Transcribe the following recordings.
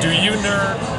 Do You Nerd?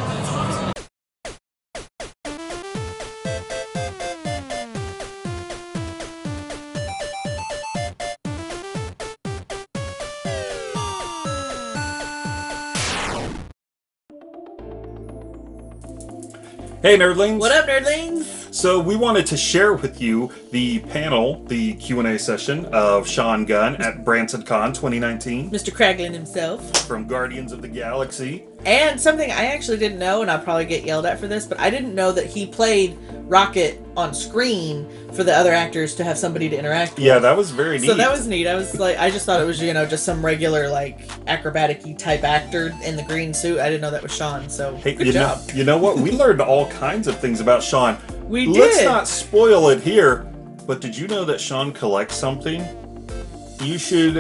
Hey nerdlings! What up, nerdlings? So we wanted to share with you the panel, the Q&A session of Sean Gunn at BransonCon 2019. Mr. Kraglin himself. From Guardians of the Galaxy. And something I actually didn't know, and I'll probably get yelled at for this, but I didn't know that he played Rocket on screen for the other actors to have somebody to interact with. Yeah, that was very neat. So that was neat. I was like, I just thought it was, you know, just some regular, like, acrobatic-y type actor in the green suit. I didn't know that was Sean, so hey, good job. You know what? We learned all kinds of things about Sean. We did. Let's not spoil it here, but did you know that Sean collects something? You should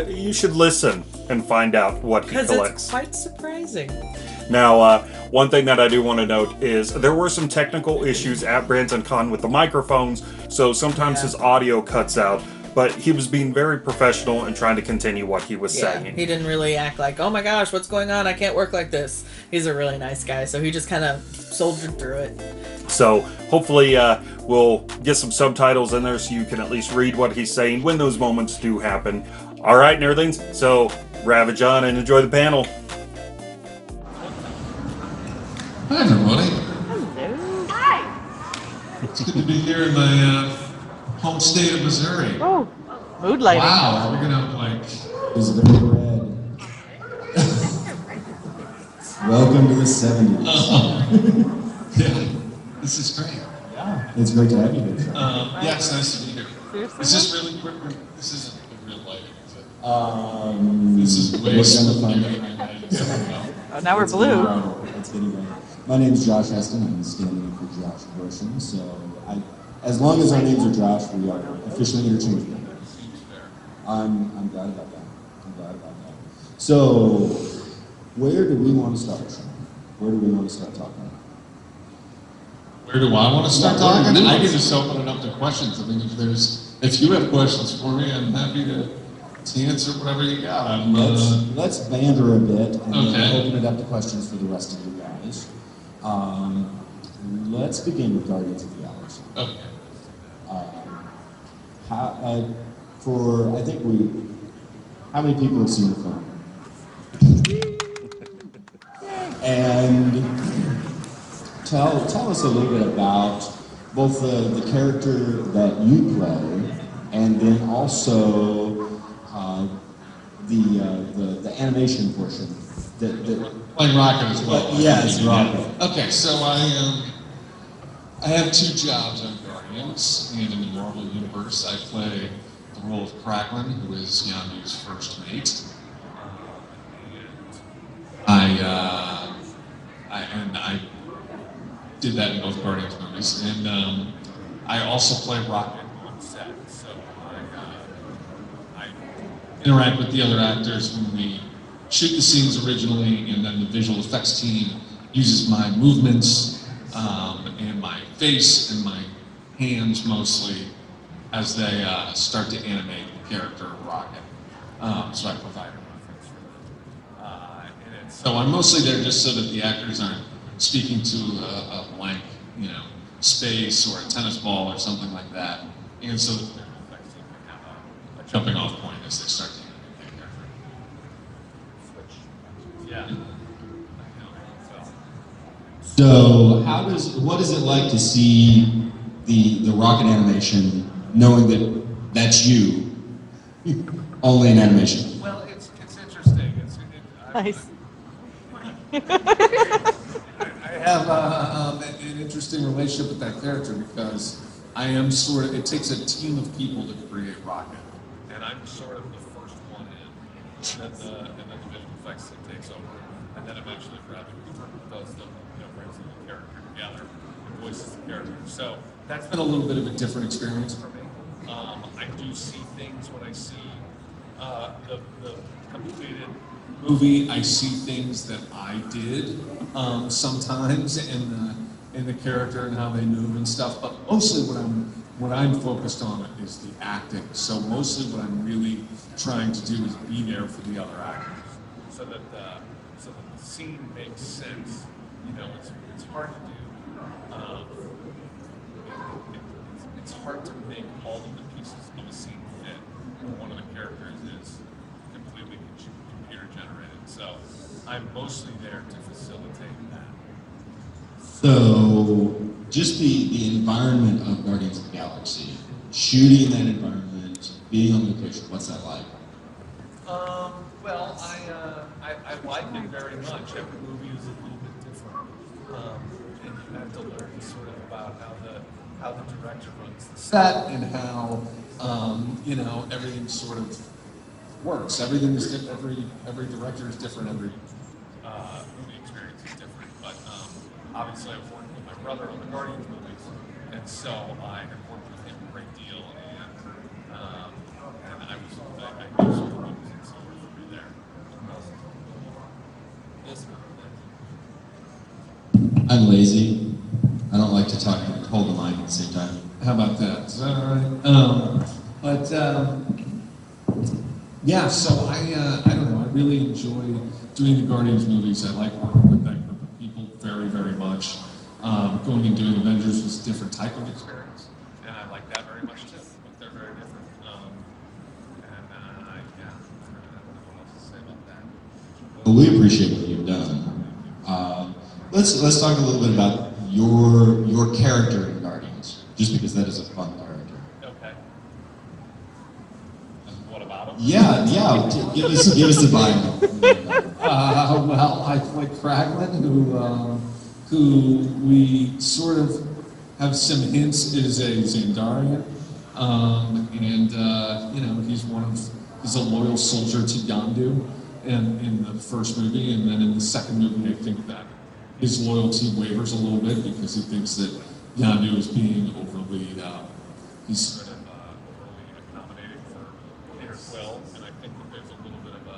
listen and find out what he collects. Because it's quite surprising. Now, one thing that I do want to note is there were some technical issues at BransonCon with the microphones, so sometimes his audio cuts out, but he was being very professional and trying to continue what he was saying. He didn't really act like, oh my gosh, what's going on? I can't work like this. He's a really nice guy, so he just kind of soldiered through it. So hopefully we'll get some subtitles in there so you can at least read what he's saying when those moments do happen. All right, nerdlings, so ravage on and enjoy the panel. Hi, everybody. Hello. Hi. It's good to be here in my home state of Missouri. Oh, mood lighting. Wow, we're going to have like... It's very red. Welcome to the 70s. Yeah, this is great. Yeah. It's great to have you here. Yeah, it's nice to be here. Seriously? Is this really... This isn't real lighting, is it? This is way... Oh, now we're blue. It's getting red. My name is Josh Heston. I'm standing in for Josh Gershon. So, as long as our names are Josh, we are officially interchangeable. I'm glad about that. I'm glad about that. So, where do we want to start, Sean? Where do we want to start talking? Where do I want to start talking? I can just open it up to questions. I mean, if you have questions for me, I'm happy to answer whatever you got. Let's banter a bit and then open it up to questions for the rest of you guys. Let's begin with Guardians of the Galaxy. Okay. How many people have seen the film? And tell us a little bit about both the character that you play and then also the animation portion. Playing Rocket as well. Yeah, it's Rocket. Okay, so I have two jobs on Guardians, and in the Marvel universe, I play the role of Kraglin, who is Yondu's first mate. I did that in both Guardians movies, and I also play Rocket on set. So I interact with the other actors when we shoot the scenes originally, and then the visual effects team uses my movements and my face and my hands mostly as they start to animate the character of Rocket. So I provide them. So I'm mostly there just so that the actors aren't speaking to a blank, space or a tennis ball or something like that, and so the visual effects team can have a jumping off point as they start to. Yeah. So, what is it like to see the Rocket animation, knowing that that's you, only in animation? Well, it's interesting. Nice. I have an interesting relationship with that character because I am sort of. It takes a team of people to create Rocket, and I'm sort of the first one in, and then the visual effects. Over, and then eventually Robin does the brings the character together and voices the character. So that's been a little bit of a different experience for me. I do see things when I see the completed movie. I see things that I did sometimes in the character and how they move and stuff. But mostly what I'm focused on is the acting. So mostly what I'm really trying to do is be there for the other actors. So that the scene makes sense. You know, it's hard to do. It's hard to make all of the pieces of a scene fit when one of the characters is completely computer generated. So I'm mostly there to facilitate that. So just the environment of Guardians of the Galaxy, shooting in that environment, being on location, what's that like? Well, I like it very much. Every movie is a little bit different, and you have to learn sort of about how the director runs the set and how you know, everything sort of works. Everything is different. Every director is different. Every movie experience is different. But obviously, I've worked with my brother on the Guardians movies, and so I have worked with him a great deal, and I knew sort of what was in store for me there. I'm lazy. I don't like to talk and hold the mic at the same time. How about that? Is that all right? Yeah, so I don't know. I really enjoy doing the Guardians movies. I like working with that group of people very, very much. Going and doing Avengers was a different type of experience, and I like that very much too. But they're very different. Yeah, I don't know what else to say about that. Well, we appreciate what you've done. Let's talk a little bit about your character in Guardians, just because that is a fun character. Okay. What about him? Yeah. give us the bio. Well, I play Kraglin, who we sort of have some hints is a Xandarian, you know, he's a loyal soldier to Yondu, in the first movie, and then in the second movie, I think that his loyalty wavers a little bit because he thinks that Yondu is being overly, he's sort of overly accommodating for their will, and I think that there's a little bit of a,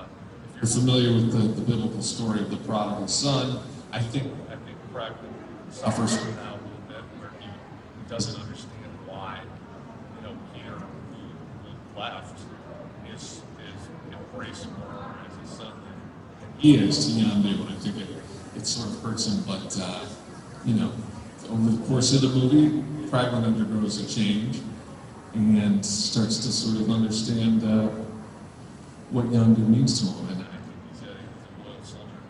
if you're familiar with the biblical story of the prodigal son, I think Kraglin suffers from that a little bit, where he doesn't understand why, you know, Peter, who left, is embraced more as his son than he is to Yondu, and I think it sort of hurts him, but you know, over the course of the movie, Kraglin undergoes a change and starts to sort of understand what Yondu means to him, and I think he's a loyal soldier.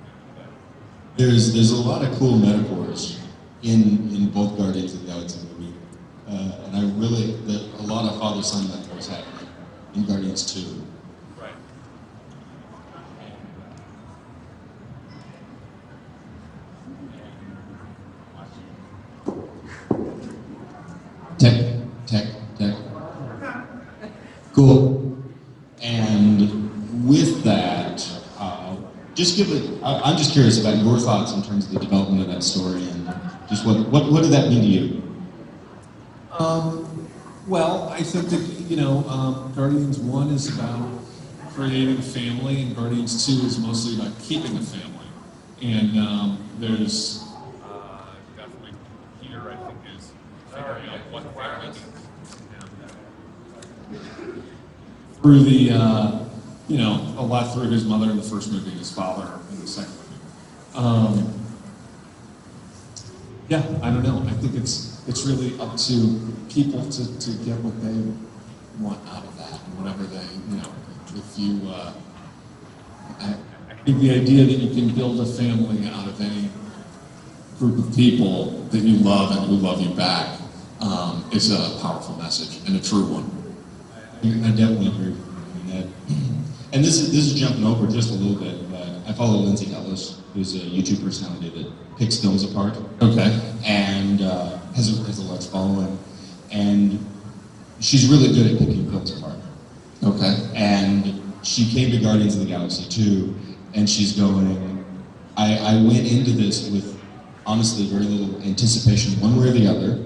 There's a lot of cool metaphors in both Guardians of the Galaxy movie, and I really a lot of father-son metaphors happen in Guardians 2. Tech. Cool. And with that, I'm just curious about your thoughts in terms of the development of that story and just what did that mean to you? Well, I think that, you know, Guardians 1 is about creating a family, and Guardians 2 is mostly about keeping a family. And there's definitely Peter, I think, is figuring out what family through the, you know, a lot through his mother in the first movie, his father in the second movie. Yeah, I don't know. I think it's really up to people to get what they want out of that, and whatever they, you know, if you, I think the idea that you can build a family out of any group of people that you love and who love you back is a powerful message, and a true one. I definitely agree with you on that. And this is jumping over just a little bit, but I follow Lindsay Ellis, who's a YouTube personality that picks films apart. Okay. And has a large following. And she's really good at picking films apart. Okay. And she came to Guardians of the Galaxy 2, and she's going, I went into this with honestly very little anticipation one way or the other.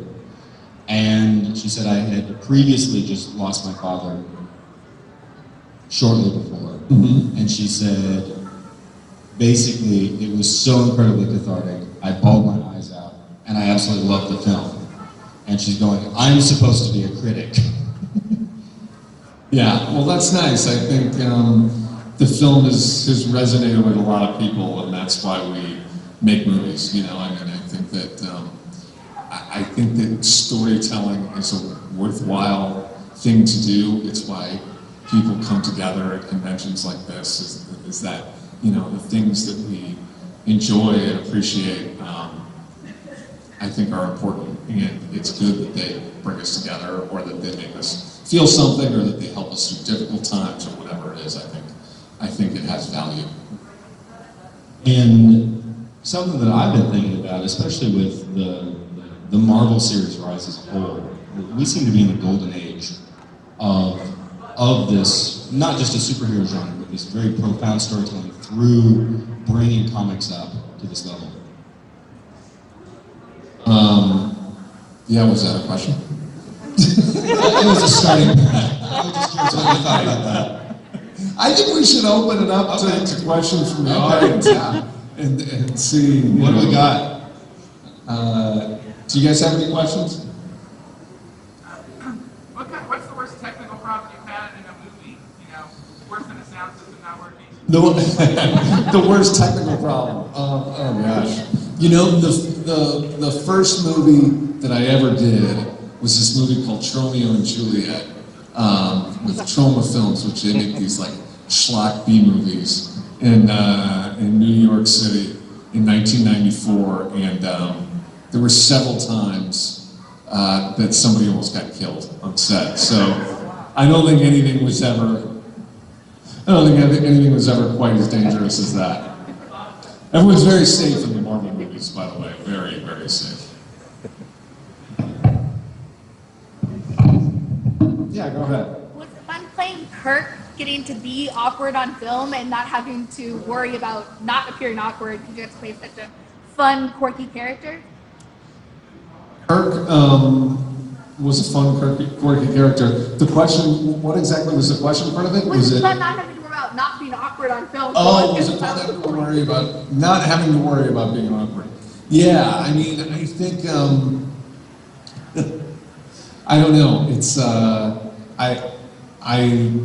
And she said, I had previously just lost my father shortly before. Mm-hmm. And she said, basically, it was so incredibly cathartic. I bawled my eyes out, and I absolutely loved the film. And she's going, I'm supposed to be a critic. Yeah, well, that's nice. I think the film has resonated with a lot of people, and that's why we make movies. You know, I mean, I think that storytelling is a worthwhile thing to do. It's why people come together at conventions like this. Is that, you know, the things that we enjoy and appreciate, I think are important, and it's good that they bring us together, or that they make us feel something, or that they help us through difficult times, or whatever it is. I think it has value. And something that I've been thinking about, especially with the Marvel series rise as a whole, we seem to be in the golden age of this, not just a superhero genre, but this very profound storytelling through bringing comics up to this level. Yeah, was that a question? It was a starting point. I was just curious what you thought about that. I think we should open it up to questions from the audience and see what do we got. Do you guys have any questions? What's the worst technical problem you've had in a movie? You know, worse than a sound system not working. The worst technical problem. Oh gosh. You know, the first movie that I ever did was this movie called Tromeo and Juliet, with Troma Films, which they make these like schlock B movies in New York City in 1994, and there were several times that somebody almost got killed on set. So I don't think anything was ever quite as dangerous as that. Everyone's very safe in the Marvel movies, by the way, very, very safe. Yeah, go ahead. Was it fun playing Kirk, getting to be awkward on film and not having to worry about not appearing awkward because you have to play such a fun, quirky character? Kirk was a fun, quirky character. The question, what exactly was the question part of it? Was it fun not having to worry about not being awkward on film? Oh, was it fun having to worry about not having to worry about being awkward? Yeah, I mean, I think, I don't know, it's, I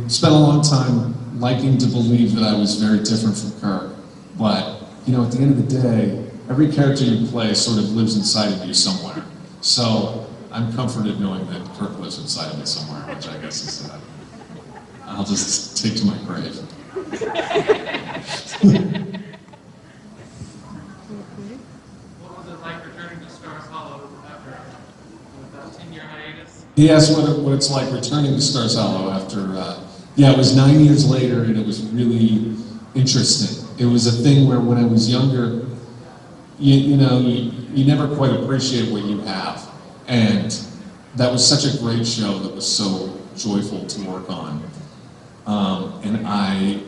spent a long time liking to believe that I was very different from Kirk, but you know, at the end of the day, every character you play sort of lives inside of you somewhere. So I'm comforted knowing that Kirk lives inside of me somewhere, which I guess is that I'll just take to my grave. What was it like returning to Stars Hollow after that 10-year hiatus? He asked what it's like returning to Stars Hollow after, yeah, it was 9 years later, and it was really interesting. It was a thing where when I was younger, you never quite appreciate what you have. And that was such a great show that was so joyful to work on. And I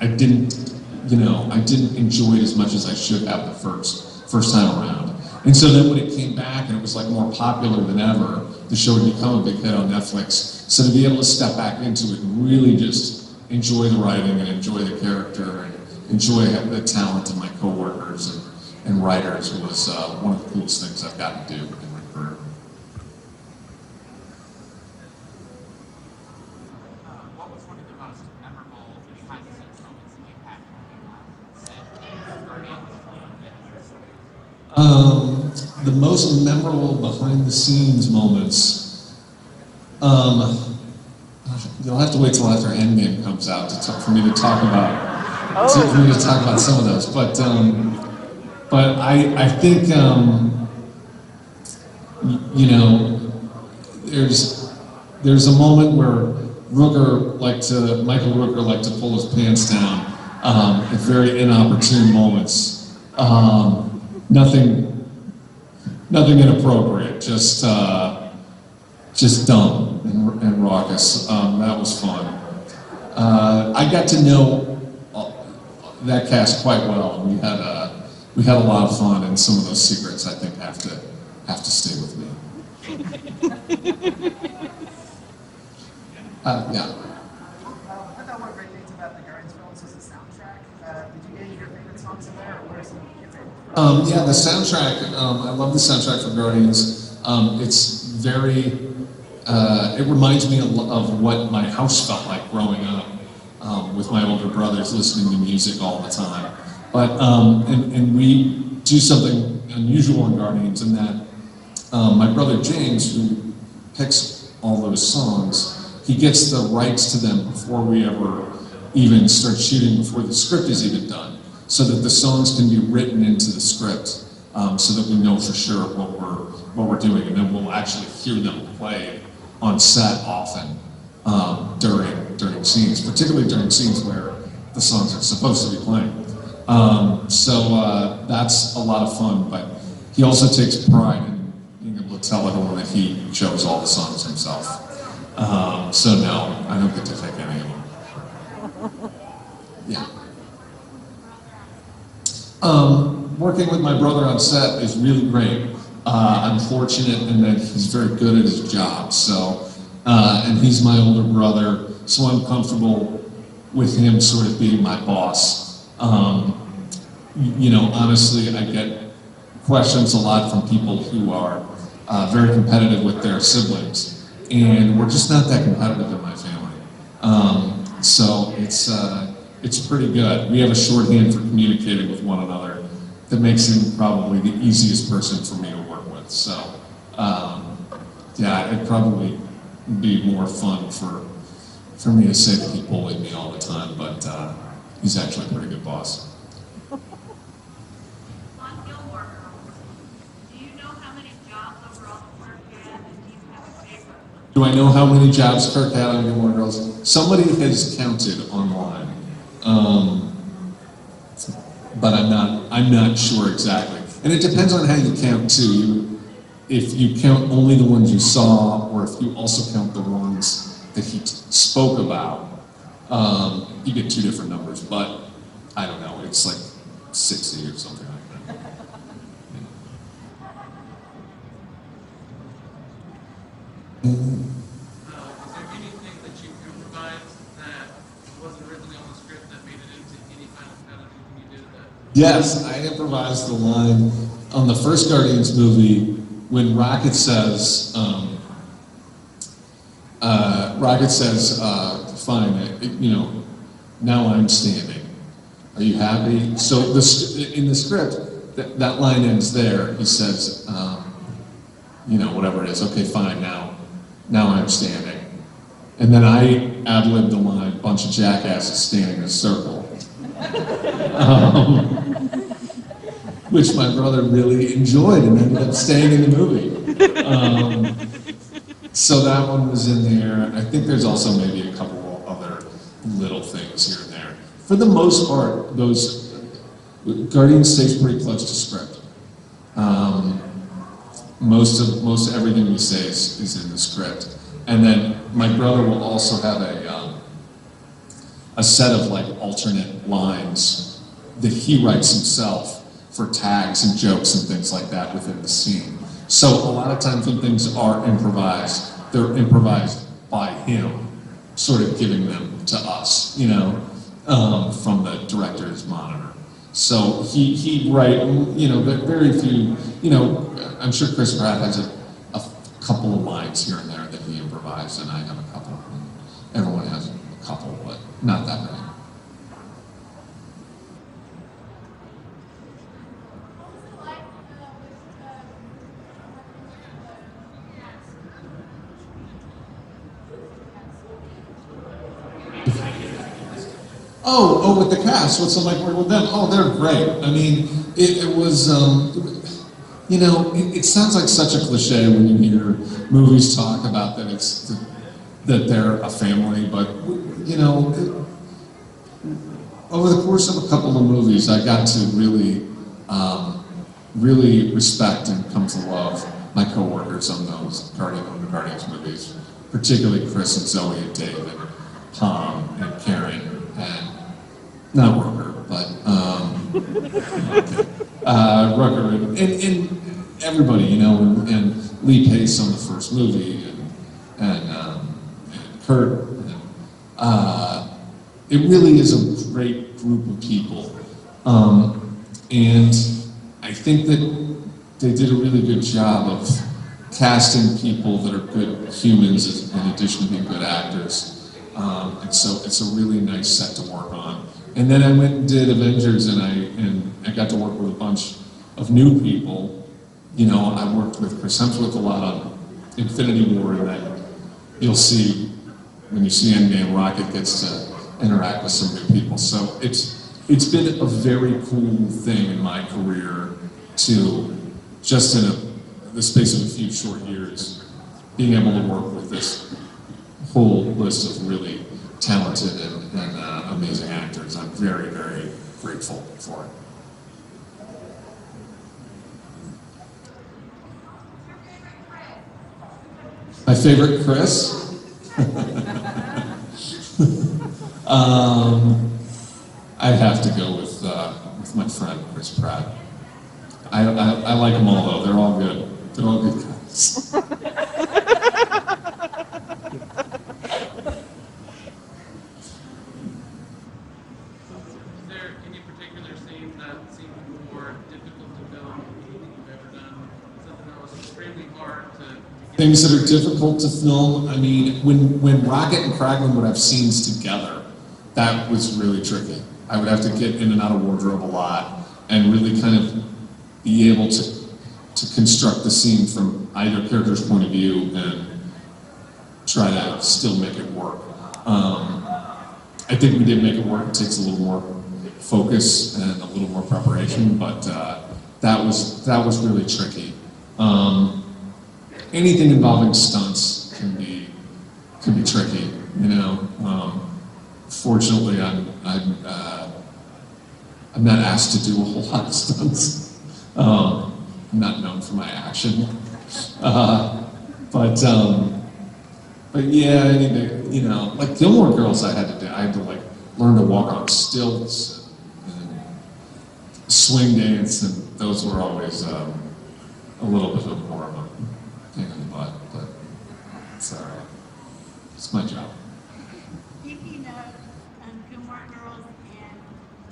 didn't, you know, I didn't enjoy it as much as I should have the first time around. And so then when it came back and it was like more popular than ever, the show had become a big hit on Netflix. So to be able to step back into it and really just enjoy the writing and enjoy the character and enjoy the talent of my coworkers and writers was one of the coolest things I've gotten to do in my career. What was one of the most memorable behind-the-scenes moments that you had set Guardians of the Avengers? The most memorable behind-the-scenes moments. You'll have to wait till after Endgame comes out for me to talk about some of those, but I think, you know, there's a moment where Michael Rooker liked to pull his pants down at very inopportune moments. Nothing inappropriate, just dumb and raucous. That was fun. I got to know that cast quite well. We had a lot of fun, and some of those secrets I think have to stay with me. Yeah. I thought one of the great things about the Guardians films was the soundtrack. Did you get any of your favorite songs in there, or what are some of your favorite? Yeah, the soundtrack. I love the soundtrack for Guardians. It's very. It reminds me of what my house felt like growing up. with my older brothers listening to music all the time. But and we do something unusual in Guardians in that my brother James, who picks all those songs, he gets the rights to them before we ever even start shooting, before the script is even done, so that the songs can be written into the script, so that we know for sure what we're doing, and then we'll actually hear them play on set often during scenes, particularly during scenes where the songs are supposed to be playing. So that's a lot of fun, but he also takes pride in being able to tell everyone that he chose all the songs himself. So no, I don't get to pick any of them. Yeah. Working with my brother on set is really great. I'm fortunate in that he's very good at his job, so, and he's my older brother, so I'm comfortable with him sort of being my boss. You know, honestly, I get questions a lot from people who are very competitive with their siblings, and we're just not that competitive in my family. So it's pretty good. We have a shorthand for communicating with one another that makes him probably the easiest person for me to work with. So yeah, it'd probably be more fun for me to say that he bullied me all the time, but. He's actually a pretty good boss. On Gilmore Girls, do you know how many jobs overall Kirk had, and do you have a favorite one? Do I know how many jobs Kirk had on Gilmore Girls? Somebody has counted online, but I'm not sure exactly. And it depends on how you count too. If you count only the ones you saw, or if you also count the ones that he spoke about. You get two different numbers, but I don't know, it's like 60 or something like that. Yeah. Is there anything that you improvised that wasn't originally on the script that made it into any final cut of anything you did that? Yes, I improvised the line on the first Guardians movie when Rocket says, fine, you know, now I'm standing. Are you happy? So in the script, that line ends there. He says, you know, whatever it is, okay, fine, now I'm standing. And then I ad-libbed the line, bunch of jackasses standing in a circle. Which my brother really enjoyed and ended up staying in the movie. So that one was in there. I think there's also maybe a couple little things here and there. For the most part, those Guardians stays pretty close to script. Most everything we say is in the script. And then my brother will also have a set of like alternate lines that he writes himself for tags and jokes and things like that within the scene. So a lot of times when things are improvised, they're improvised by him, sort of giving them to us, you know, from the director's monitor. So he write, you know, but very few, you know, I'm sure Chris Pratt has a couple of lines here and there that he improvised, and I have a couple. Everyone has a couple, but not that many. Oh, with the cast, what's it like working with them? Oh, they're great. I mean, it was, you know, it sounds like such a cliche when you hear movies talk about that that they're a family, but, you know, over the course of a couple of movies, I got to really, really respect and come to love my coworkers on those Guardians movies, particularly Chris and Zoe and Dave and Tom and Karen. And not Rooker, but Rooker and everybody, you know, and Lee Pace on the first movie, and Kurt. And, it really is a great group of people, and I think that they did a really good job of casting people that are good humans in addition to being good actors. And so it's a really nice set to work on. And then I went and did Avengers, and I got to work with a bunch of new people. You know, I worked with Chris Hemsworth a lot on Infinity War, and then you'll see when you see Endgame, Rocket gets to interact with some new people. So it's been a very cool thing in my career to just in the space of a few short years, being able to work with this whole list of really talented and amazing actors. I'm very, very grateful for it. My favorite Chris? I'd have to go with my friend Chris Pratt. I like them all though. They're all good. They're all good guys. Things that are difficult to film. I mean, when Rocket and Kraglin would have scenes together, that was really tricky. I would have to get in and out of wardrobe a lot and really kind of be able to construct the scene from either character's point of view and try to still make it work. I think we did make it work. It takes a little more focus and a little more preparation, but that was really tricky. Anything involving stunts can be tricky, you know. Fortunately, I'm not asked to do a whole lot of stunts. I'm not known for my action, but yeah, anything, you know, like Gilmore Girls, I had to like learn to walk on stilts and swing dance, and those were always a little bit of more of a pain in the butt, but it's all right. It's my job. Speaking of Gilmore Girls, and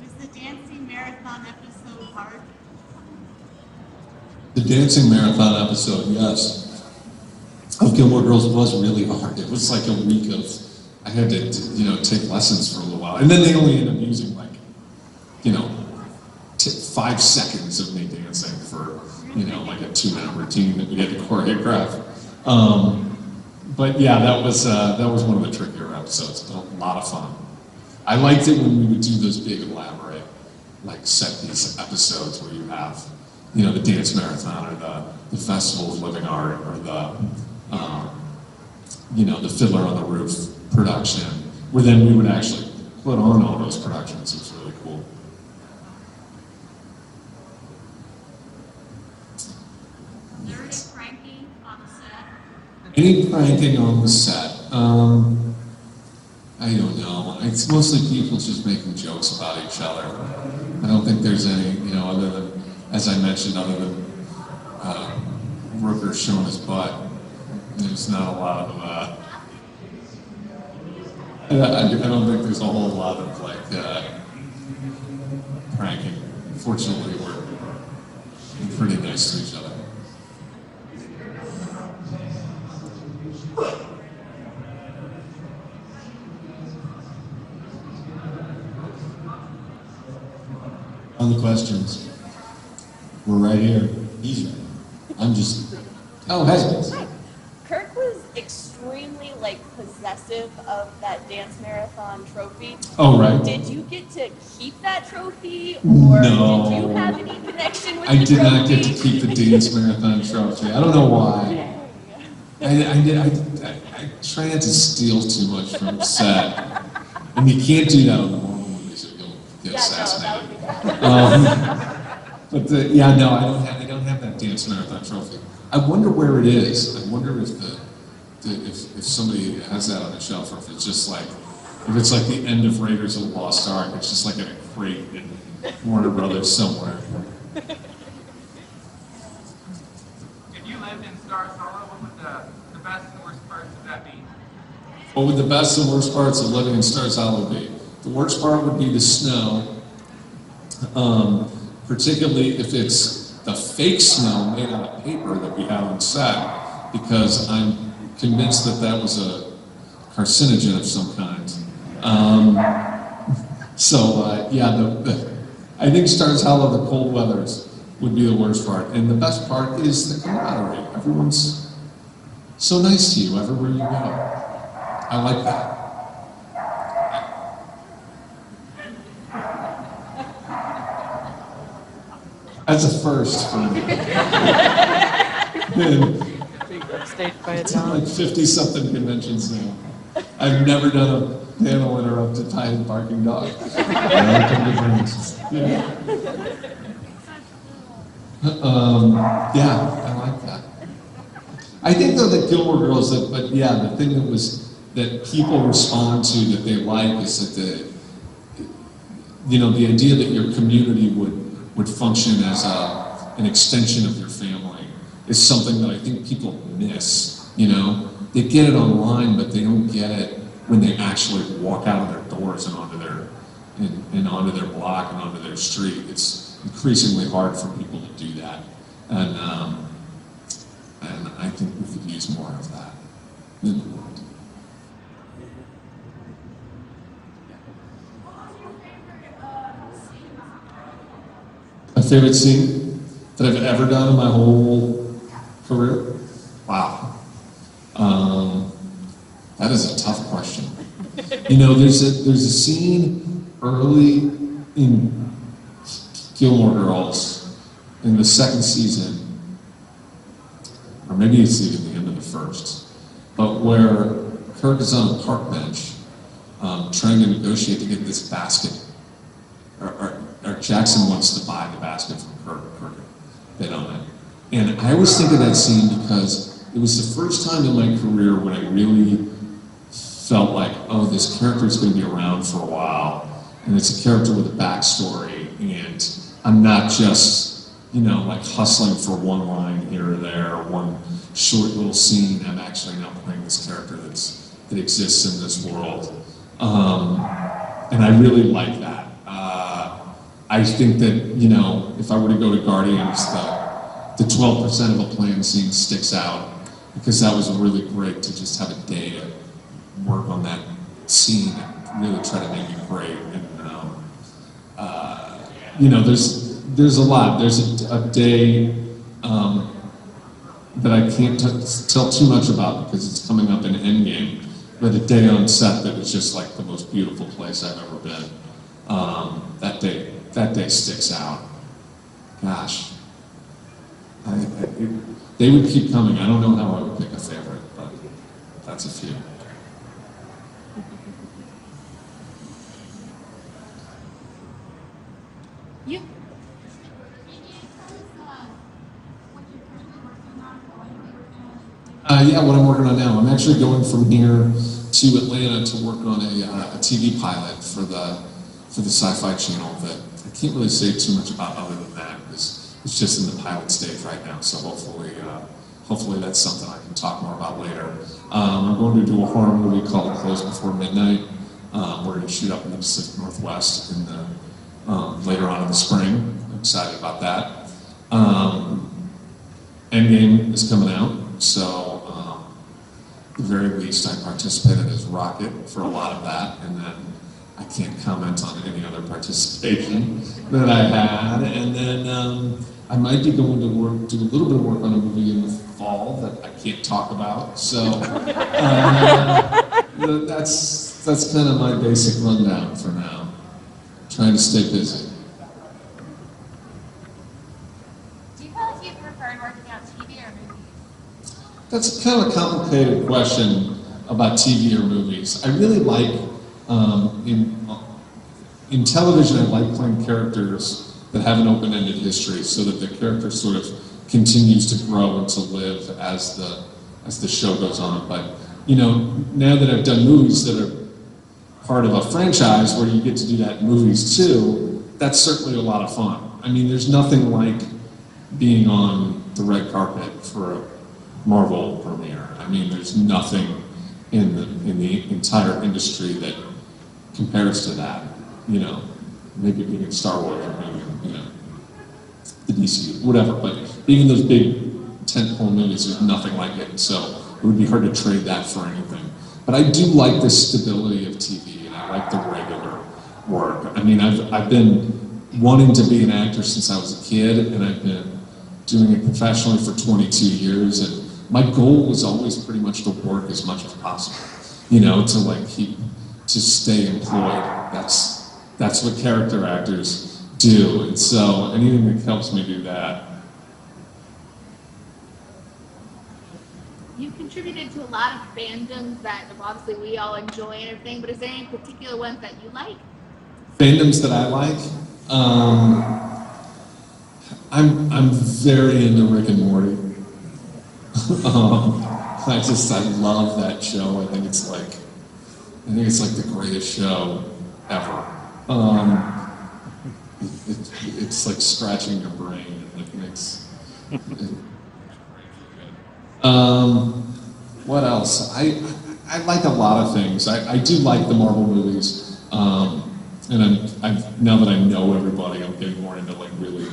was the dancing marathon episode hard? The dancing marathon episode, yes, of Gilmore Girls was really hard. It was like a week of, I had to, you know, take lessons for a little while, and then they only ended up using like, you know, 5 seconds of me dancing for, you know, like a 2-minute routine that we had to choreograph. But yeah, that was one of the trickier episodes, but a lot of fun. I liked it when we would do those big elaborate, like set piece episodes where you have, you know, the dance marathon or the Festival of Living Art or the, you know, the Fiddler on the Roof production, where then we would actually put on all those productions. It was really cool. Any pranking on the set? I don't know. It's mostly people just making jokes about each other. I don't think there's any, you know, other than, as I mentioned, other than Rooker showing his butt. There's not a lot of, I don't think there's a whole lot of, like, pranking. Fortunately, we're pretty nice to each other. On the questions, we're right here. He's right. I'm just. Oh, hey. Kirk was extremely like possessive of that dance marathon trophy. Oh, right. Did you get to keep that trophy, or no. Did you have any connection with? I did not get to keep the dance marathon trophy. I don't know why. I try not to steal too much from the set, and you can't do that on the normal movies, so you'll get assassinated. But yeah, no, I don't have that dance marathon trophy. I wonder where it is. I wonder if if somebody has that on the shelf, or if it's just like the end of Raiders of the Lost Ark. It's just like in a crate in Warner Brothers somewhere. If you lived in Stars Hollow, what would the best and worst parts of that be? What would the best and worst parts of living in Stars Hollow be? The worst part would be the snow. Particularly if it's the fake snow made out of paper that we have on set, because I'm convinced that that was a carcinogen of some kind. I think Stars Hollow, the cold weathers would be the worst part. And the best part is the camaraderie. Everyone's so nice to you everywhere you go. I like that. That's a first for me. It's like 50-something conventions now. I've never done a panel interrupted by a barking dog. I like that. I think though that Gilmore Girls, the thing that people respond to that they like is that the idea that your community would function as an extension of your family is something that I think people miss. They get it online, but they don't get it when they actually walk out of their doors and onto their block and onto their street. It's increasingly hard for people to do that, and I think we could use more of that in the world. My favorite scene that I've ever done in my whole career? Wow. That is a tough question. There's a scene early in Gilmore Girls in the second season, or maybe it's even the end of the first, but where Kirk is on a park bench trying to negotiate to get this basket, or Jackson wants to buy the basket from Kirk. They don't know. And I always think of that scene because it was the first time in my career when I really felt like, oh, this character's going to be around for a while, and it's a character with a backstory, and I'm not just, hustling for one line here or there, or one short little scene. I'm actually now playing this character that exists in this world, and I really like that. I think that, if I were to go to Guardians, the 12% of a planned scene sticks out, because that was really great to just have a day to work on that scene and really try to make it great. And there's a lot. There's a day that I can't tell too much about because it's coming up in Endgame, but a day on set that was just like the most beautiful place I've ever been. That day sticks out. Gosh, they would keep coming. I don't know how I would pick a favorite, but that's a few. You? What I'm working on now. I'm actually going from here to Atlanta to work on a TV pilot for the Sci-Fi Channel that I can't really say too much about other than that, because it's just in the pilot stage right now, so hopefully that's something I can talk more about later. I'm going to do a horror movie called Close Before Midnight. We're going to shoot up in the Pacific Northwest in the, later on in the spring. I'm excited about that. Endgame is coming out, so at the very least I participated as Rocket for a lot of that, and then I can't comment on any other participation that I had. And then I might be going to do a little bit of work on a movie in the fall that I can't talk about. So that's kind of my basic rundown for now. I'm trying to stay busy. Do you feel like you preferred working on TV or movies? That's kind of a complicated question about TV or movies. I really like in television, I like playing characters that have an open-ended history, so that the character sort of continues to grow and to live as the show goes on. But now that I've done movies that are part of a franchise where you get to do that in movies too, that's certainly a lot of fun. I mean, there's nothing like being on the red carpet for a Marvel premiere. I mean, there's nothing in the entire industry that compares to that, maybe being in Star Wars or maybe, the DCU, whatever, but even those big tentpole movies, there's nothing like it, so it would be hard to trade that for anything. But I do like the stability of TV, and I not like the regular work. I mean, I've been wanting to be an actor since I was a kid, and I've been doing it professionally for 22 years, and my goal was always pretty much to work as much as possible, you know, to like to stay employed. That's what character actors do, and so anything that helps me do that. You contributed to a lot of fandoms that obviously we all enjoy and everything, but is there any particular ones that you like? Fandoms that I like? I'm very into Rick and Morty. I love that show. I think it's like the greatest show ever. It's like scratching your brain. It like makes it, what else? I like a lot of things. I do like the Marvel movies, and I've now that I know everybody, I'm getting more into like really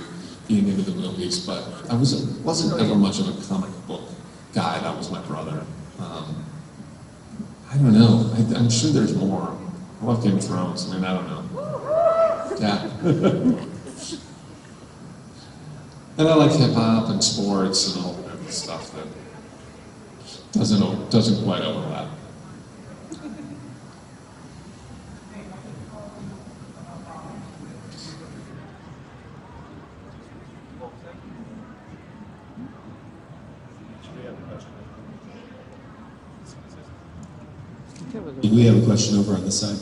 being into the movies. But I wasn't ever much of a comic book guy. That was my brother. I don't know. I'm sure there's more. I love Game of Thrones. I mean, I don't know. Yeah. And I like hip hop and sports and all that stuff that doesn't quite overlap. Did we have a question over on this side?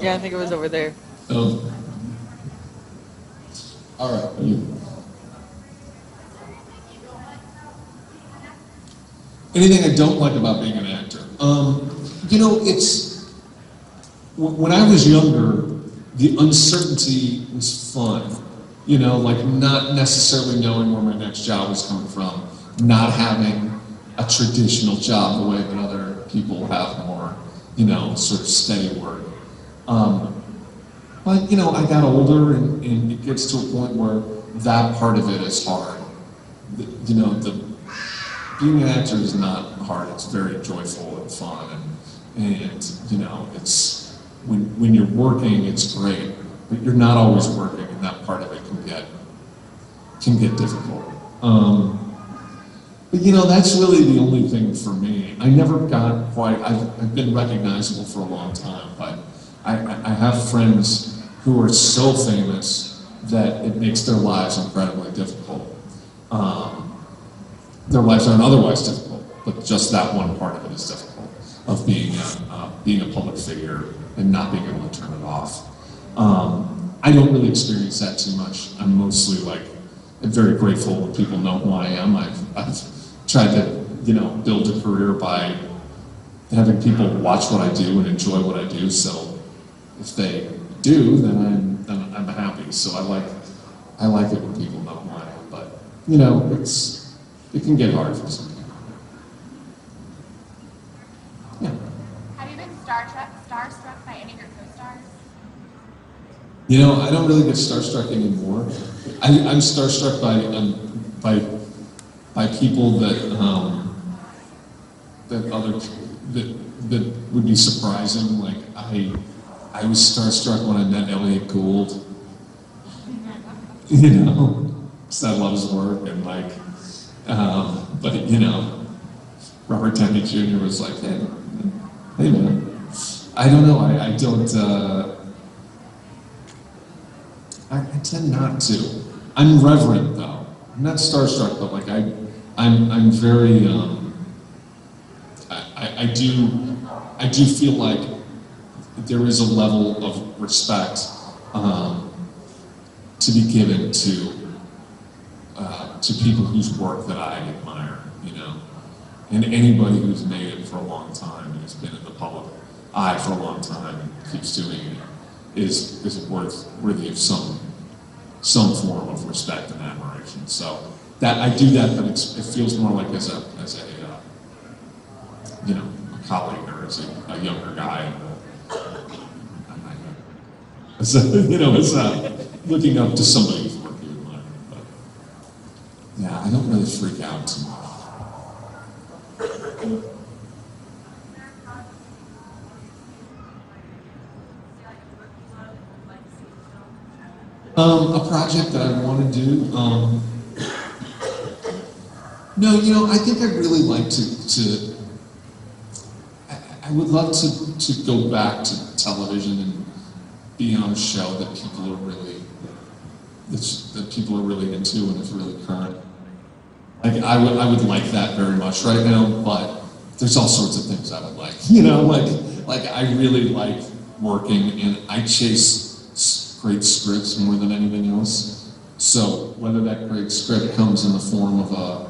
Yeah, I think it was over there. Oh. All right. Anything I don't like about being an actor? You know, when I was younger, the uncertainty was fun. You know, like not necessarily knowing where my next job was coming from, not having a traditional job the way that other people have more, you know, sort of steady work. But, you know, I got older and it gets to a point where that part of it is hard. Being an actor is not hard. It's very joyful and fun, and you know, it's when you're working, it's great. But you're not always working, and that part of it can get difficult. But you know, that's really the only thing for me. I never got quite. I've been recognizable for a long time, but I have friends who are so famous that it makes their lives incredibly difficult. Their lives aren't otherwise difficult, but just that one part of it is difficult, of being a public figure and not being able to turn it off. I don't really experience that too much. I'm mostly like, I'm very grateful when people know who I am. I've tried to, you know, build a career by having people watch what I do and enjoy what I do. So if they do, then I'm happy. So I like it when people know who I am. But you know, it can get hard for some people. Yeah. Have you been starstruck by any of your co-stars? You know, I don't really get starstruck anymore. I'm starstruck by people that would be surprising. Like I was starstruck when I met Elliot Gould. You know, because I love his work and like. But you know, Robert Downey Jr. was like, hey man, I don't know, I tend not to. I'm reverent though. I'm not starstruck, but like I'm very, I do feel like there is a level of respect to be given to people whose work that I admire, you know, and anybody who's made it for a long time and has been in the public eye for a long time and keeps doing it is worthy of some form of respect and admiration. So that I do that, but it feels more like as a you know, a colleague or as a younger guy, looking up to somebody. Yeah, I don't really freak out too much. A project that I want to do. No, you know, I think I'd really like I would love to go back to television and be on a show that people are really, that people are really into and it's really current. Like I would like that very much right now, but there's all sorts of things I would like. You know, like I really like working and I chase great scripts more than anything else. So whether that great script comes in the form of a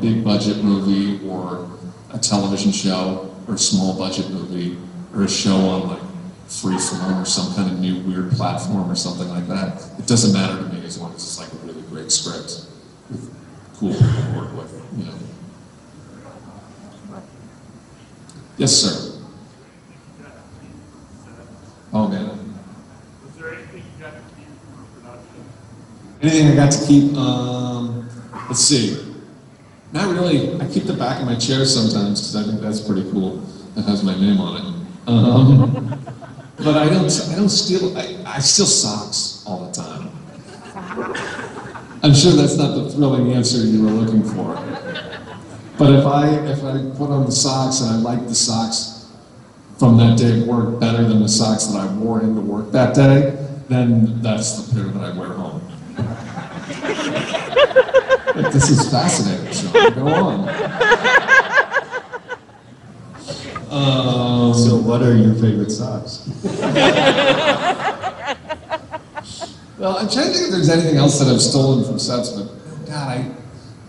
big budget movie or a television show or a small budget movie or a show on like Freeform or some kind of new weird platform or something like that, it doesn't matter to me as long as it's like a really great script with cool people to work with, you know. Yes, sir. Oh, man. Was there anything you got to keep from a production? Anything I got to keep? Let's see. Not really. I keep the back of my chair sometimes because I think that's pretty cool. That has my name on it. But I don't steal. I steal socks all the time. I'm sure that's not the thrilling answer you were looking for. But if I put on the socks and I like the socks from that day at work better than the socks that I wore into work that day, then that's the pair that I wear home. Like, this is fascinating, Sean. Go on. So what are your favorite socks? Well, I'm trying to think if there's anything else that I've stolen from sets, but God,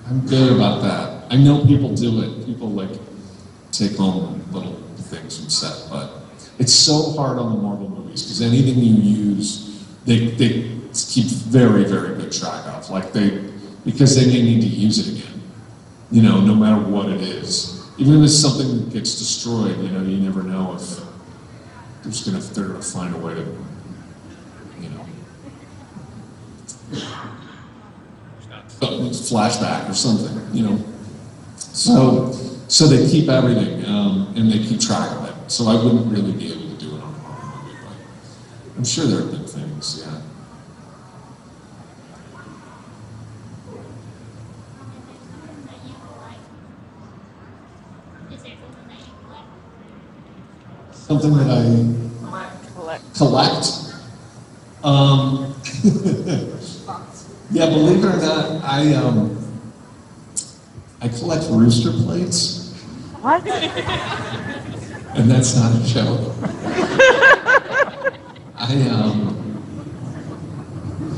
I'm good about that. I know people do it. People like take home little things from set, but it's so hard on the Marvel movies because anything you use, they keep very, very good track of. Like because they may need to use it again, you know, no matter what it is. Even if it's something that gets destroyed, you know, you never know if they're gonna find a way to, you know, flashback or something, you know. So they keep everything and they keep track of it. So I wouldn't really be able to do it on a Marvel movie, but I'm sure there have been things, yeah. Something that I collect. Yeah, believe it or not, I collect rooster plates. What? And that's not a joke.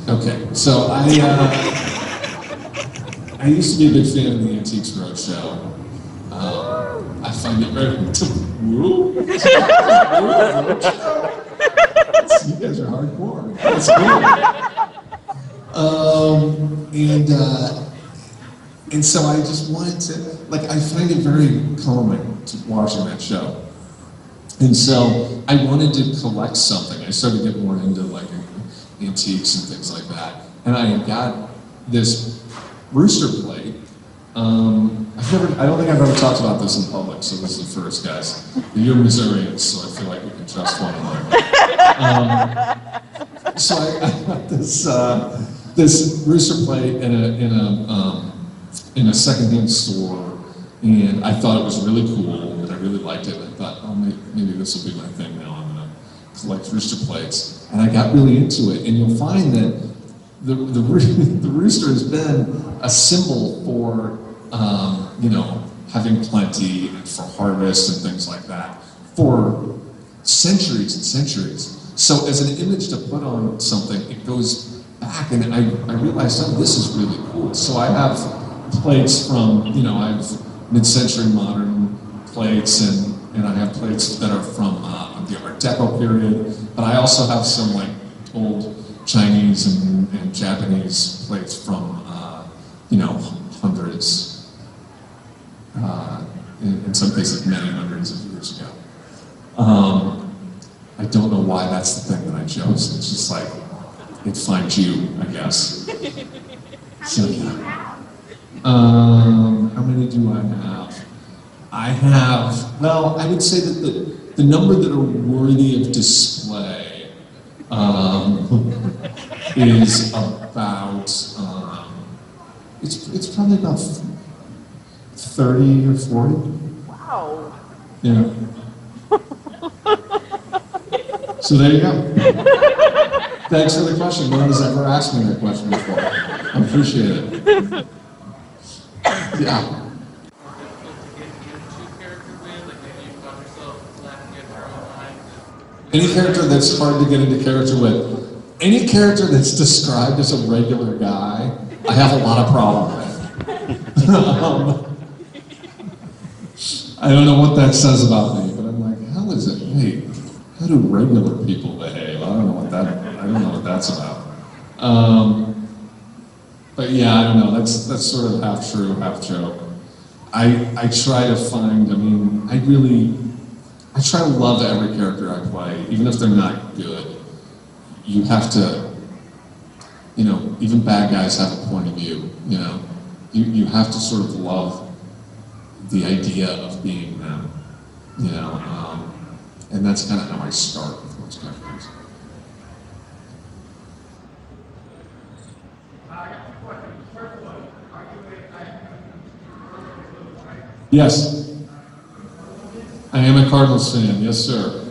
Okay, so I used to be a big fan of the Antiques Roadshow. I find it very. You guys are hardcore. That's cool. And so I just wanted to, like, I find it very calming to watching that show. And so I wanted to collect something. I started to get more into like antiques and things like that. And I got this rooster plate. I don't think I've ever talked about this in public, so this is the first, guys. You're Missourians, so I feel like we can trust one another. So I got this rooster plate in a secondhand store, and I thought it was really cool, and I really liked it. And I thought, oh, maybe this will be my thing now. I'm gonna collect rooster plates, and I got really into it. And you'll find that the rooster has been a symbol for you know, having plenty and for harvest and things like that for centuries and centuries. So as an image to put on something, it goes back, and I realized, oh, this is really cool. So I have plates from, you know, I have mid-century modern plates, and I have plates that are from the Art Deco period, but I also have some like old Chinese and Japanese plates from, you know, hundreds. In some cases, many hundreds of years ago. I don't know why that's the thing that I chose. It's just like, it finds you, I guess. So, yeah. How many do I have? I have, well, I would say that the number that are worthy of display is about, it's probably about 30 or 40. Wow. Yeah. So there you go. Thanks for the question. No one has ever asked me that question before. I appreciate it. Yeah. Any character that's hard to get into character with, any character that's described as a regular guy, I have a lot of problem with. I don't know what that says about me, but I'm like, how is it? Wait, how do regular people behave? I don't know what that's about. But yeah, I don't know. That's sort of half true, half joke. I try to find. I try to love every character I play, even if they're not good. You have to, you know, even bad guys have a point of view, you know. You have to sort of love the idea of being them, you know. And that's kind of how I start with most characters. Yes. I am a Cardinals fan, yes sir.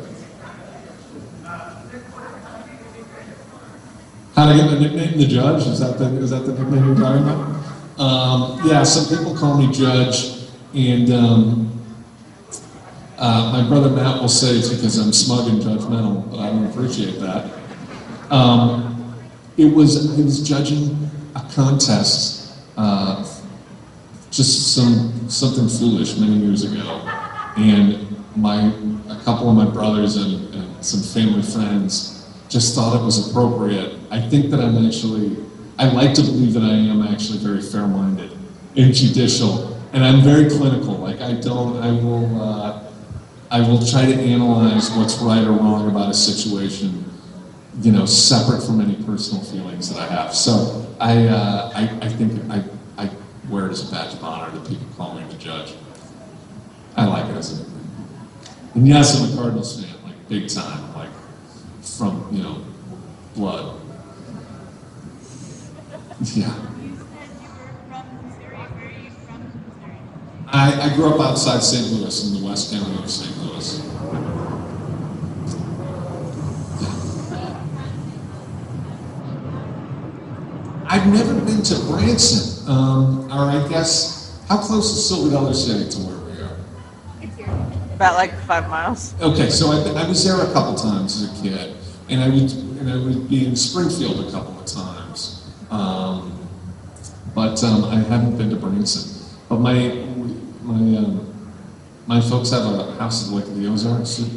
How to get my nickname, the Judge? Is that the nickname you're talking about? Yeah, some people call me Judge, and my brother Matt will say it's because I'm smug and judgmental, but I don't appreciate that. I was judging a contest, just something foolish many years ago, and a couple of my brothers and some family friends just thought it was appropriate. I think that I like to believe that I am actually very fair-minded and judicial, and I'm very clinical. Like I will try to analyze what's right or wrong about a situation, you know, separate from any personal feelings that I have. So I think I wear it as a badge of honor that people call me the Judge. I like it as a nickname. And yes, I'm a Cardinals fan, like big time, like from, you know, blood. Yeah. You said you were from Missouri. Where are you from in Missouri? I grew up outside St. Louis, in the west county of St. Louis. Yeah. I've never been to Branson, or I guess, how close is Silver Dollar City to where? About like 5 miles. Okay, so I was there a couple times as a kid, and I would be in Springfield a couple of times, but I haven't been to Branson. But my folks have a house in Lake of the Ozarks that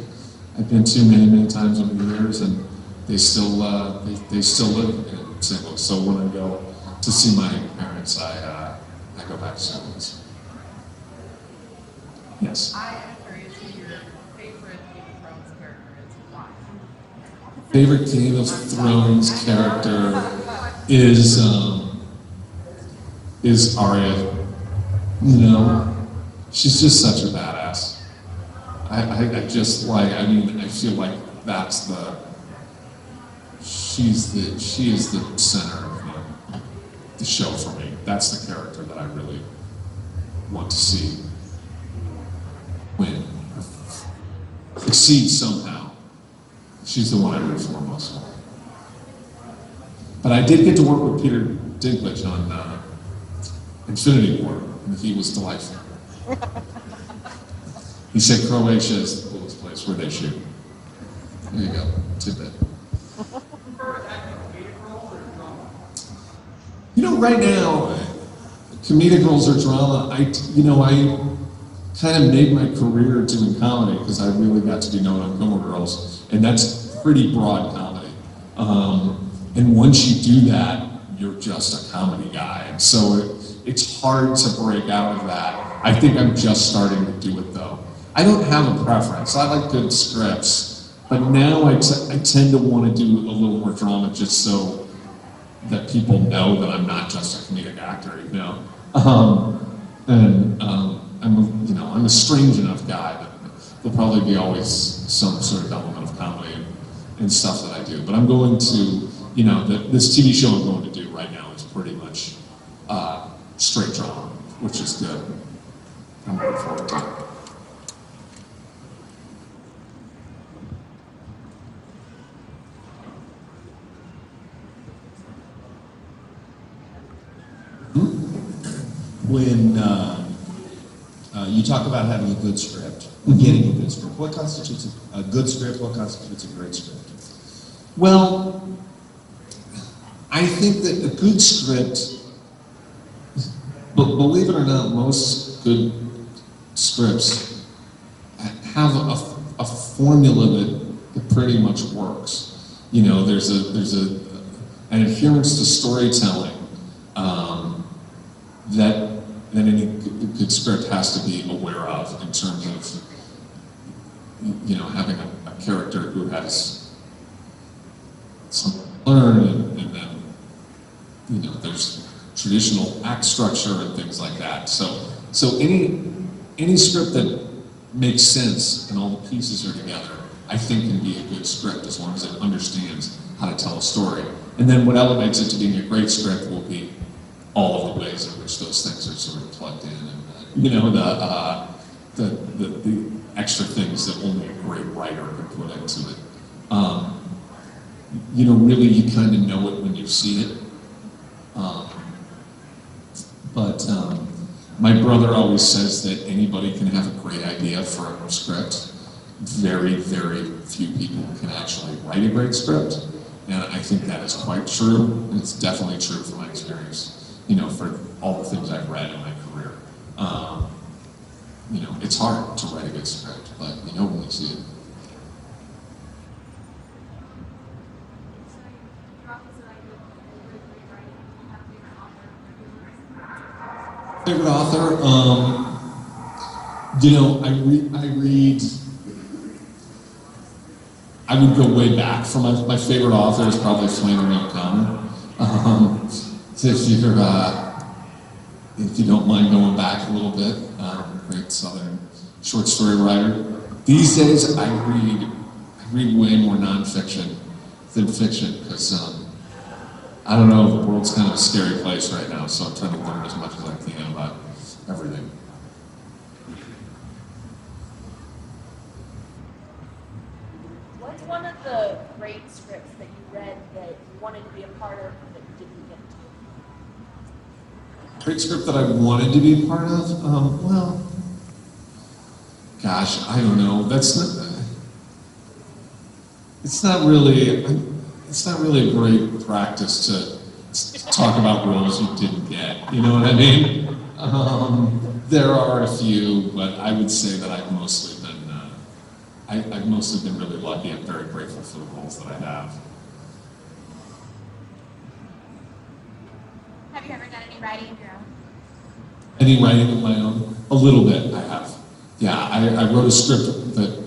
I've been to many times over the years, and they still live in St. Louis. So when I go to see my parents, I go back to St. Louis. Yes. Favorite Game of Thrones character is Arya. You know, she's just such a badass. I just like. I mean, I feel like that's the. She is the center of the show for me. That's the character that I really want to see win, succeed somehow. She's the one I root for most. But I did get to work with Peter Dinklage on Infinity War, and he was delightful. He said Croatia is the coolest place where they shoot. There you go, tidbit. You know, right now, comedic roles or drama, I kind of made my career doing comedy because I really got to be known on Gilmore Girls. And that's pretty broad comedy. And once you do that, you're just a comedy guy. And so it's hard to break out of that. I think I'm just starting to do it though. I don't have a preference. I like good scripts, but now I tend to want to do a little more drama just so that people know that I'm not just a comedic actor, you know? I'm a strange enough guy that there'll probably be always some sort of element of comedy and stuff that I do. But I'm going to you know, this TV show I'm going to do right now is pretty much straight drama, which is good. I'm looking forward to it. When you talk about having a good script, getting a good script, what constitutes a good script, what constitutes a great script? Well, I think that a good script, believe it or not, most good scripts have a formula that pretty much works. You know, there's an adherence to storytelling that any good script has to be aware of, in terms of, you know, having a character who has something to learn, and then, you know, there's traditional act structure and things like that. So any script that makes sense and all the pieces are together, I think can be a good script, as long as it understands how to tell a story. And then what elevates it to being a great script will be all of the ways in which those things are sort of plugged in, and you know, the extra things that only a great writer can put into it. You know, really, you kind of know it when you see it. My brother always says that anybody can have a great idea for a script. Very, very few people can actually write a great script, and I think that is quite true, and it's definitely true from my experience. You know, for all the things I've read in my career, you know, it's hard to write a good script, but you know when you see it. Favorite author? You know, I read. I would go way back. For my favorite author is probably Flannery O'Connor. If you don't mind going back a little bit, great Southern short story writer. These days, I read way more nonfiction than fiction, because I don't know, the world's kind of a scary place right now, so I'm trying to learn as much as I can about everything. What's one of the great scripts that you read that you wanted to be a part of? Great script that I wanted to be a part of? Well, gosh, I don't know. It's not really a great practice to talk about roles you didn't get. You know what I mean? There are a few, but I would say that I've mostly been really lucky. I'm very grateful for the roles that I have. Have you ever done any writing of your own? Any writing of my own? A little bit, I have. Yeah, I wrote a script that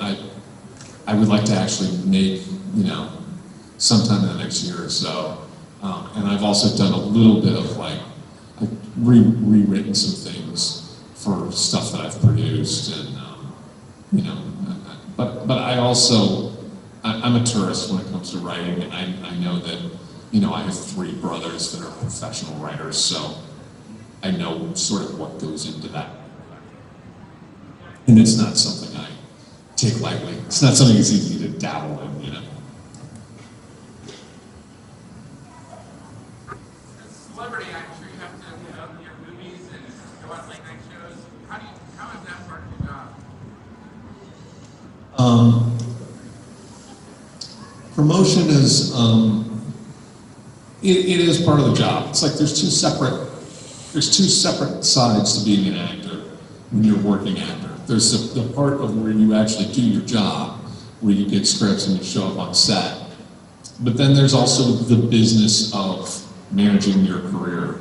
I would like to actually make, you know, sometime in the next year or so. And I've also done a little bit of, like, I've rewritten some things for stuff that I've produced, and, you know, but I also, I'm a tourist when it comes to writing, and I know that, you know, I have three brothers that are professional writers, so I know sort of what goes into that. And it's not something I take lightly. It's not something it's easy to dabble in, you know. As a celebrity, I'm sure you have to, you know, your movies and go on late night shows. How is that part of your job? Promotion is, It is part of the job. It's like there's two separate sides to being an actor when you're a working actor. There's the part of where you actually do your job, where you get scripts and you show up on set. But then there's also the business of managing your career,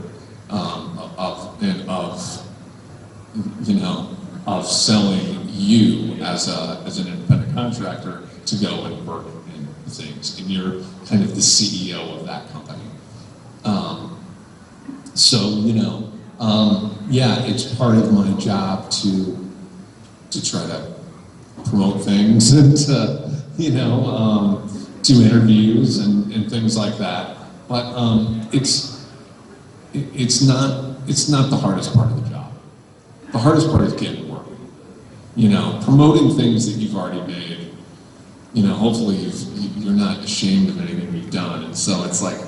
of selling you as an independent contractor to go and work in things, and you're kind of the CEO of that company. Yeah, it's part of my job to try to promote things and to do interviews and things like that. But it's not the hardest part of the job. The hardest part is getting work. You know, promoting things that you've already made. You know, hopefully you're not ashamed of anything you've done. And so it's like,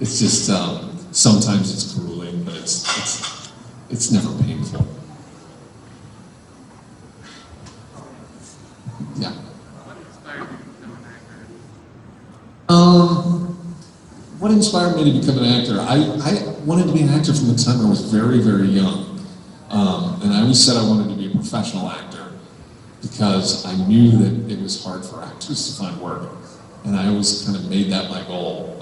it's just sometimes it's grueling, but it's never painful. Yeah. What inspired me to become an actor? I wanted to be an actor from the time I was very, very young. And I always said I wanted to be a professional actor because I knew that it was hard for actors to find work. And I always kind of made that my goal.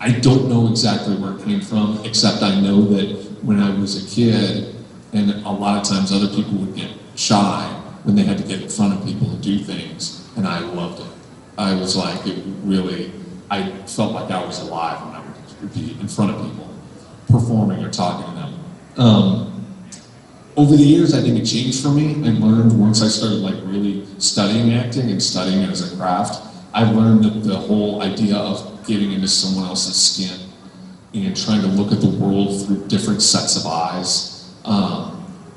I don't know exactly where it came from, except I know that when I was a kid, and a lot of times other people would get shy when they had to get in front of people and do things, and I loved it. I was like, it really, I felt like I was alive when I would be in front of people, performing or talking to them. Over the years, I think it changed for me. I learned once I started like really studying acting and studying it as a craft, I learned that the whole idea of getting into someone else's skin and trying to look at the world through different sets of eyes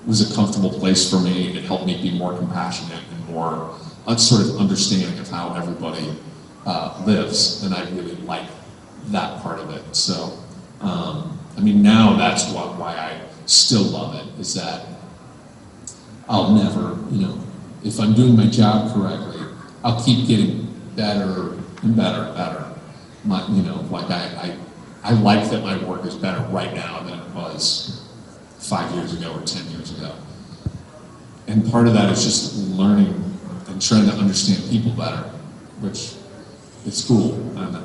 was a comfortable place for me, and it helped me be more compassionate and more sort of understanding of how everybody lives, and I really like that part of it. So, I mean, now that's why I still love it, is that I'll never, you know, if I'm doing my job correctly, I'll keep getting better and better and better. You know, like I like that my work is better right now than it was 5 years ago or 10 years ago. And part of that is just learning and trying to understand people better, which is cool, and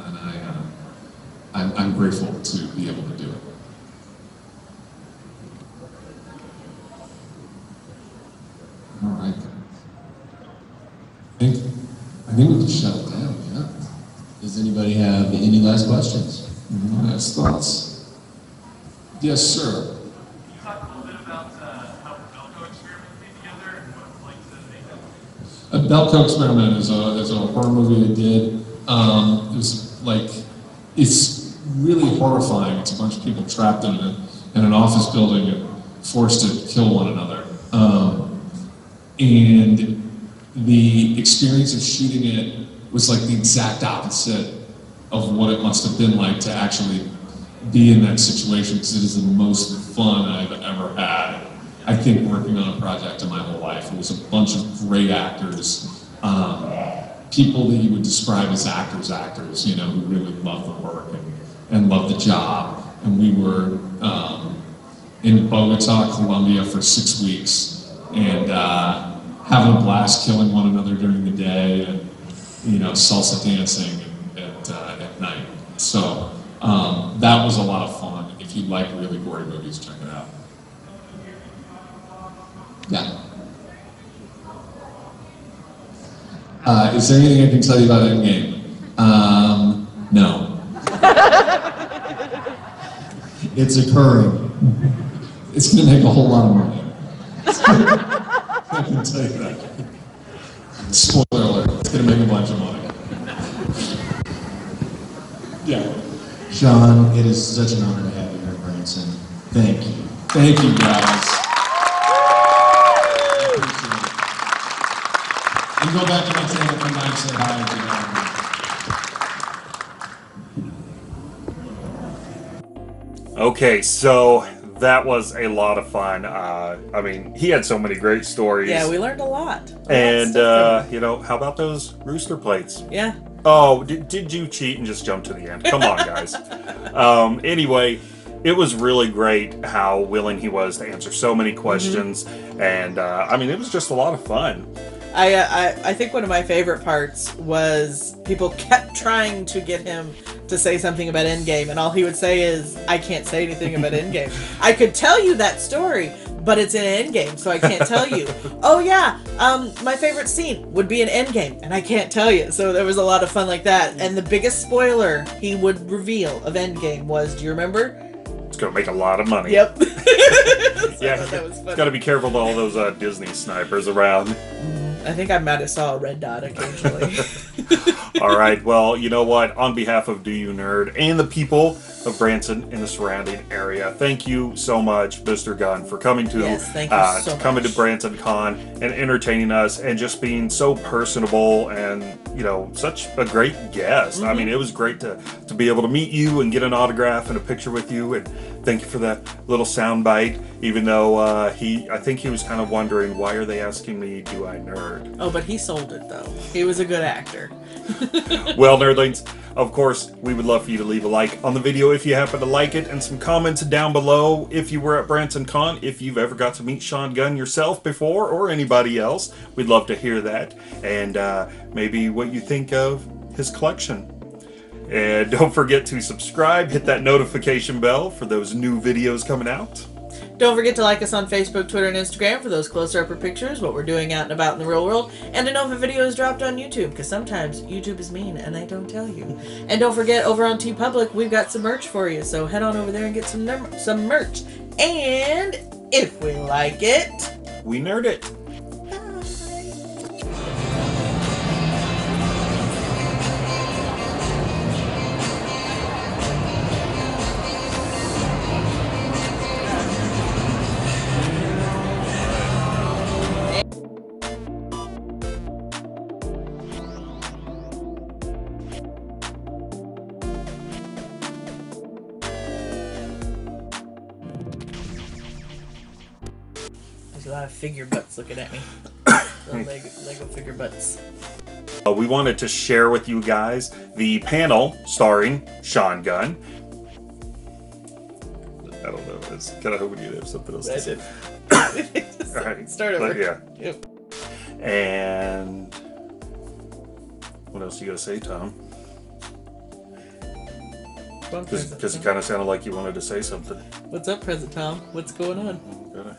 I'm grateful to be able to do it. All right. I think we can shut it down, yeah. Does anybody have any last questions? Mm-hmm. Last thoughts? Yes, sir. Belko Experiment is a horror movie I did. It was like, it's really horrifying. It's a bunch of people trapped in an office building and forced to kill one another. And the experience of shooting it was like the exact opposite of what it must have been like to actually be in that situation, because it is the most fun I've ever had, I think, working on a project in my whole life. It was a bunch of great actors, people that you would describe as actors, you know, who really loved the work and loved the job. And we were in Bogota, Colombia for 6 weeks and having a blast, killing one another during the day and, you know, salsa dancing at night. So that was a lot of fun. If you like really gory movies, check it out. Yeah. Is there anything I can tell you about Endgame? No. It's occurring. It's going to make a whole lot of money. I can tell you that. Spoiler alert. It's going to make a bunch of money. Yeah. Sean, it is such an honor to have you here at Branson. Thank you. Thank you, guys. You go back to my table, come by and say hi if you want. Okay, so that was a lot of fun. I mean, he had so many great stories. Yeah, we learned a lot. And, you know, how about those rooster plates? Yeah. Oh, did you cheat and just jump to the end? Come on, guys. Anyway, it was really great how willing he was to answer so many questions. Mm-hmm. And, I mean, it was just a lot of fun. I think one of my favorite parts was people kept trying to get him to say something about Endgame, and all he would say is, I can't say anything about Endgame. I could tell you that story, but it's in Endgame, so I can't tell you. Oh yeah, my favorite scene would be in Endgame, and I can't tell you. So there was a lot of fun like that. And the biggest spoiler he would reveal of Endgame was, do you remember? It's going to make a lot of money. Yep. So yeah, that was funny. Got to be careful to all those Disney snipers around. I think I might have saw a red dot occasionally. All right, well, you know what? On behalf of Do You Nerd and the people of Branson and the surrounding area, thank you so much, Mr. Gunn, for coming to coming to BransonCon and entertaining us and just being so personable and, you know, such a great guest. Mm-hmm. I mean, it was great to be able to meet you and get an autograph and a picture with you, and thank you for that little soundbite, even though I think he was kind of wondering, why are they asking me, do I nerd? Oh, but he sold it, though. He was a good actor. Well, nerdlings, of course, we would love for you to leave a like on the video if you happen to like it, and some comments down below if you were at BransonCon, if you've ever got to meet Sean Gunn yourself before, or anybody else. We'd love to hear that, and maybe what you think of his collection. And don't forget to subscribe, hit that notification bell for those new videos coming out. Don't forget to like us on Facebook, Twitter, and Instagram for those closer-upper pictures, what we're doing out and about in the real world, and to know if a video is dropped on YouTube, because sometimes YouTube is mean and they don't tell you. And don't forget, over on TeePublic, we've got some merch for you, so head on over there and get some merch. And if we like it, we nerd it. A lot of figure butts looking at me. Lego figure butts. We wanted to share with you guys the panel starring Sean Gunn. I don't know. It's kind of hoping you have something else to say. I did. All right. Start over. Yeah. Yep. And what else you got to say, Tom? Because it kind of sounded like you wanted to say something. What's up, President Tom? What's going on?